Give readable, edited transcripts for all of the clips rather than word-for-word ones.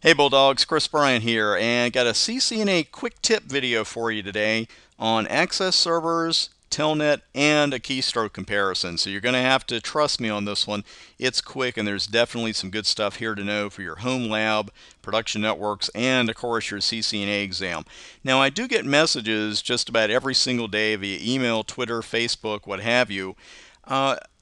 Hey Bulldogs, Chris Bryant here, and got a CCNA quick tip video for you today on access servers, Telnet, and a keystroke comparison. So you're going to have to trust me on this one. It's quick, and there's definitely some good stuff here to know for your home lab, production networks, and of course your CCNA exam. Now I do get messages just about every single day via email, Twitter, Facebook, what have you,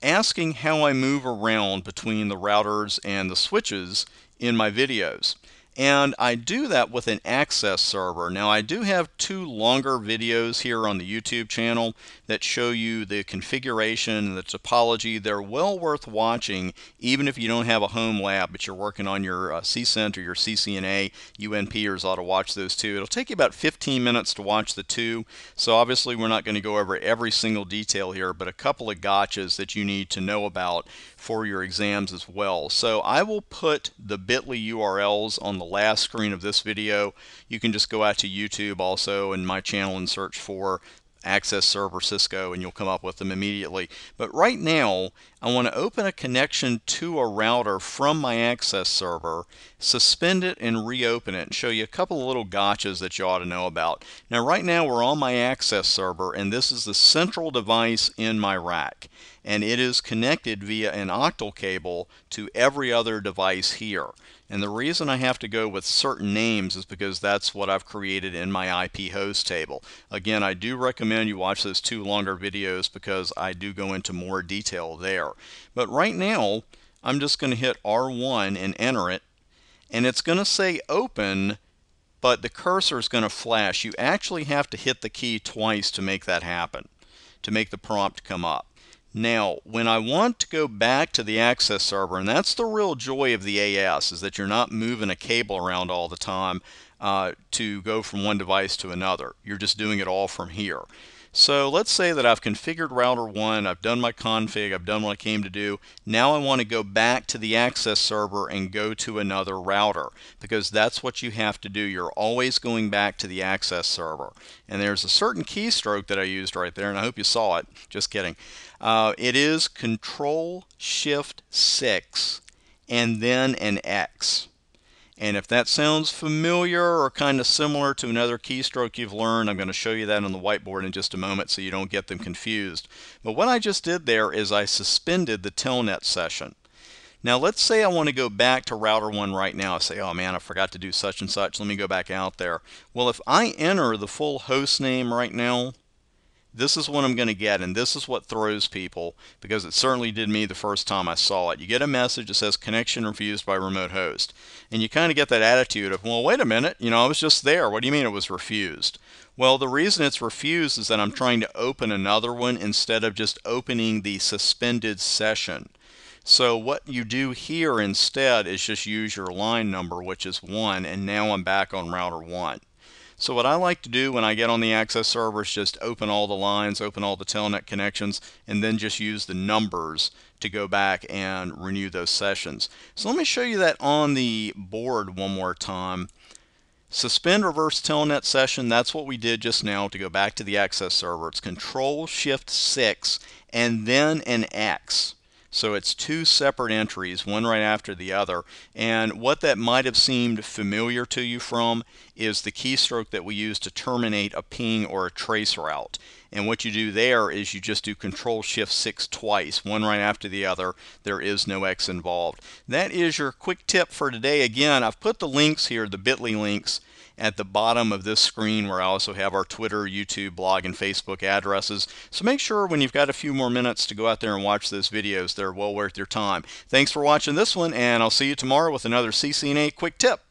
asking how I move around between the routers and the switches in my videos. And I do that with an access server. Now I do have two longer videos here on the YouTube channel that show you the configuration, the topology. They're well worth watching even if you don't have a home lab but you're working on your CCENT or your CCNA. UNPers ought to watch those two. It'll take you about 15 minutes to watch the two. So obviously we're not going to go over every single detail here, but a couple of gotchas that you need to know about for your exams as well. So I will put the bit.ly URLs on the last screen of this video. You can just go out to YouTube also and my channel and search for access server Cisco and you'll come up with them immediately. But right now I want to open a connection to a router from my access server, suspend it, and reopen it, and show you a couple of little gotchas that you ought to know about. Now right now we're on my access server and this is the central device in my rack, and it is connected via an octal cable to every other device here. And the reason I have to go with certain names is because that's what I've created in my IP host table. Again, I do recommend you watch those two longer videos because I do go into more detail there. But right now, I'm just going to hit R1 and enter it, and it's going to say open, but the cursor is going to flash. You actually have to hit the key twice to make that happen, to make the prompt come up. Now, when I want to go back to the access server, and that's the real joy of the AS, is that you're not moving a cable around all the time to go from one device to another. You're just doing it all from here. So let's say that I've configured router 1, I've done my config, I've done what I came to do. Now I want to go back to the access server and go to another router, because that's what you have to do. You're always going back to the access server. And there's a certain keystroke that I used right there, and I hope you saw it. Just kidding. It is Control-Shift-6 and then an X. And if that sounds familiar or kind of similar to another keystroke you've learned, I'm going to show you that on the whiteboard in just a moment so you don't get them confused. But what I just did there is I suspended the Telnet session. Now let's say I want to go back to router 1 right now. I say, oh man, I forgot to do such and such. Let me go back out there. Well, if I enter the full host name right now, this is what I'm going to get, and this is what throws people, because it certainly did me the first time I saw it. You get a message that says connection refused by remote host, and you kind of get that attitude of, well, wait a minute, you know, I was just there. What do you mean it was refused? Well, the reason it's refused is that I'm trying to open another one instead of just opening the suspended session. So what you do here instead is just use your line number, which is 1, and now I'm back on router 1. So what I like to do when I get on the access server is just open all the lines, open all the Telnet connections, and then just use the numbers to go back and renew those sessions. So let me show you that on the board one more time. Suspend reverse Telnet session, that's what we did just now to go back to the access server. It's Control-Shift-6 and then an X. So it's two separate entries, one right after the other, and what that might have seemed familiar to you from is the keystroke that we use to terminate a ping or a trace route. And what you do there is you just do Control-Shift-6 twice, one right after the other. There is no X involved. That is your quick tip for today. Again, I've put the links here, the bit.ly links, at the bottom of this screen, where I also have our Twitter, YouTube, blog, and Facebook addresses. So make sure when you've got a few more minutes to go out there and watch those videos. They're well worth your time. Thanks for watching this one, and I'll see you tomorrow with another CCNA Quick Tip.